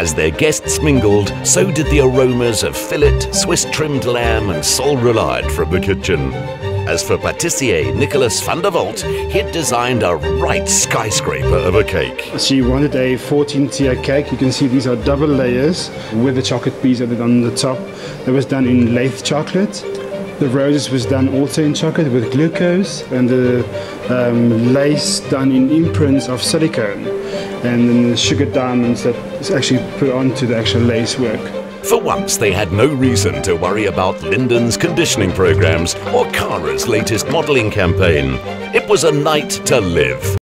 As their guests mingled, so did the aromas of fillet, Swiss-trimmed lamb and sole roulade from the kitchen. As for patissier Nicolas van der Walt, he'd designed a right skyscraper of a cake. So you wanted a 14-tier cake. You can see these are double layers with the chocolate piece added on the top. That was done in lathe chocolate. The roses was done also in chocolate with glucose, and the lace done in imprints of silicone, and then the sugar diamonds that is actually put onto the actual lace work. For once, they had no reason to worry about Linden's conditioning programs or Cara's latest modeling campaign. It was a night to live.